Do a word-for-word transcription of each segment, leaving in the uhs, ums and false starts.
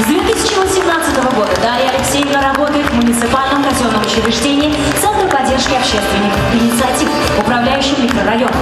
С две тысячи восемнадцатого года Дарья Алексеевна работает в муниципальном казенном учреждении Центра поддержки общественных инициатив, управляющим микрорайоном.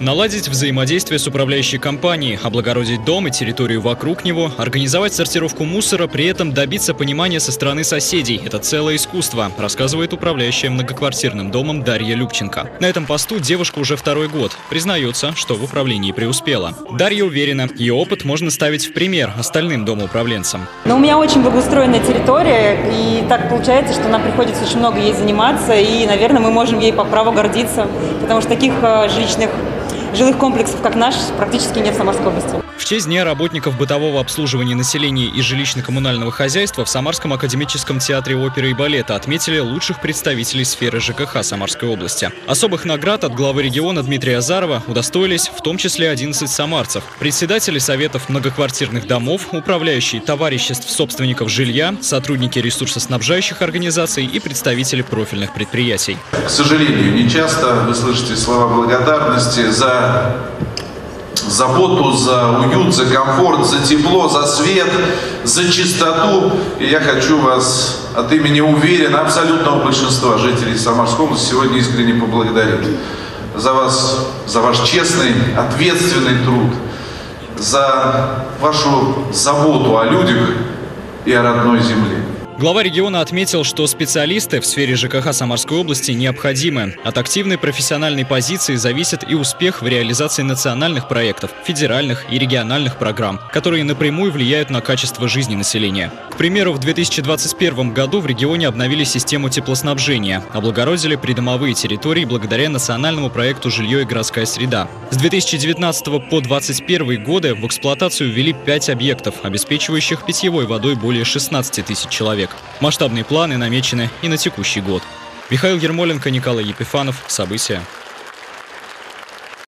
Наладить взаимодействие с управляющей компанией, облагородить дом и территорию вокруг него, организовать сортировку мусора, при этом добиться понимания со стороны соседей – это целое искусство, рассказывает управляющая многоквартирным домом Дарья Любченко. На этом посту девушка уже второй год. Признается, что в управлении преуспела. Дарья уверена, ее опыт можно ставить в пример остальным домоуправленцам. Но у меня очень благоустроенная территория, и так получается, что нам приходится очень много ей заниматься, и, наверное, мы можем ей по праву гордиться, потому что таких жилищных Жилых комплексов, как наш, практически нет в Самарской области. В честь Дня работников бытового обслуживания населения и жилищно-коммунального хозяйства в Самарском академическом театре оперы и балета отметили лучших представителей сферы ЖКХ Самарской области. Особых наград от главы региона Дмитрия Азарова удостоились в том числе одиннадцать самарцев, председатели советов многоквартирных домов, управляющие товариществ собственников жилья, сотрудники ресурсоснабжающих организаций и представители профильных предприятий. К сожалению, не часто вы слышите слова благодарности за заботу, за уют, за комфорт, за тепло, за свет, за чистоту. И я хочу вас от имени, уверен, абсолютного большинства жителей Самарской области сегодня искренне поблагодарить за вас, за ваш честный, ответственный труд, за вашу заботу о людях и о родной земле. Глава региона отметил, что специалисты в сфере ЖКХ Самарской области необходимы. От активной профессиональной позиции зависит и успех в реализации национальных проектов, федеральных и региональных программ, которые напрямую влияют на качество жизни населения. К примеру, в две тысячи двадцать первом году в регионе обновили систему теплоснабжения, облагородили придомовые территории благодаря национальному проекту «Жилье и городская среда». С две тысячи девятнадцатого по две тысячи двадцать первый годы в эксплуатацию ввели пять объектов, обеспечивающих питьевой водой более шестнадцати тысяч человек. Масштабные планы намечены и на текущий год. Михаил Ермоленко, Николай Епифанов. События.